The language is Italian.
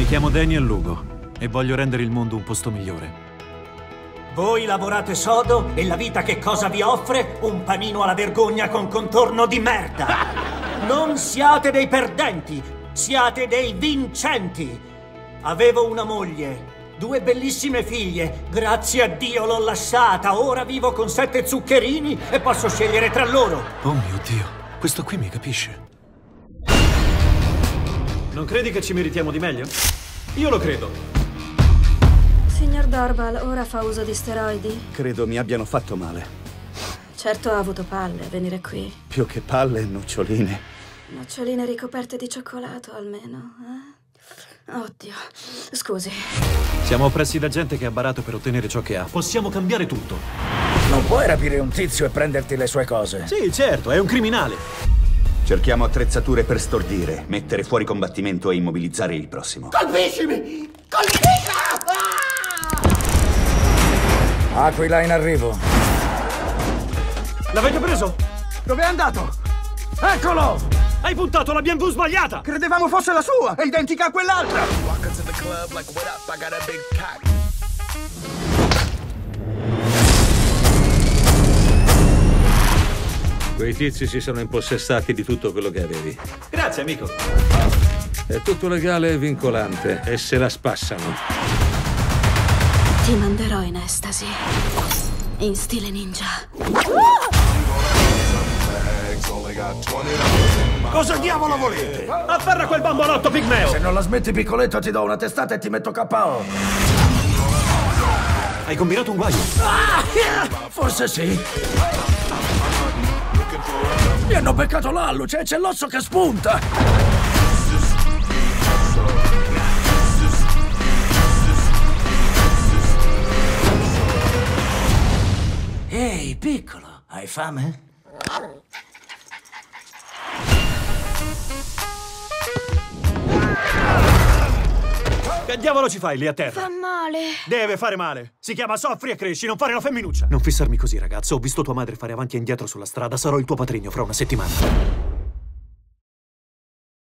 Mi chiamo Daniel Lugo e voglio rendere il mondo un posto migliore. Voi lavorate sodo e la vita che cosa vi offre? Un panino alla vergogna con contorno di merda! Non siate dei perdenti, siate dei vincenti! Avevo una moglie, 2 bellissime figlie, grazie a Dio l'ho lasciata, ora vivo con 7 zuccherini e posso scegliere tra loro. Oh mio Dio, questo qui mi capisce. Non credi che ci meritiamo di meglio? Io lo credo. Signor Dorbal, ora fa uso di steroidi? Credo mi abbiano fatto male. Certo ha avuto palle a venire qui. Più che palle, noccioline. Noccioline ricoperte di cioccolato, almeno, eh? Oddio, scusi. Siamo oppressi da gente che ha barato per ottenere ciò che ha. Possiamo cambiare tutto. Non puoi rapire un tizio e prenderti le sue cose. Sì, certo, è un criminale. Cerchiamo attrezzature per stordire, mettere fuori combattimento e immobilizzare il prossimo. Colpiscimi! Colpiscimi! Ah! Aquila in arrivo. L'avete preso? Dov'è andato? Eccolo! Hai puntato la BMW sbagliata! Credevamo fosse la sua! È identica a quell'altra! Quei tizi si sono impossessati di tutto quello che avevi. Grazie, amico! È tutto legale e vincolante, e se la spassano. Ti manderò in estasi, in stile ninja. Cosa diavolo volete? Afferra quel bambolotto pigmeo! Se non la smetti piccoletto ti do una testata e ti metto KO. Hai combinato un guaio? Forse sì. Mi hanno beccato l'alluce, c'è l'osso che spunta! Ehi, piccolo, hai fame? Che diavolo ci fai lì a terra? Fa male. Deve fare male. Si chiama soffri e cresci, non fare la femminuccia. Non fissarmi così, ragazzo. Ho visto tua madre fare avanti e indietro sulla strada. Sarò il tuo patrigno fra una settimana.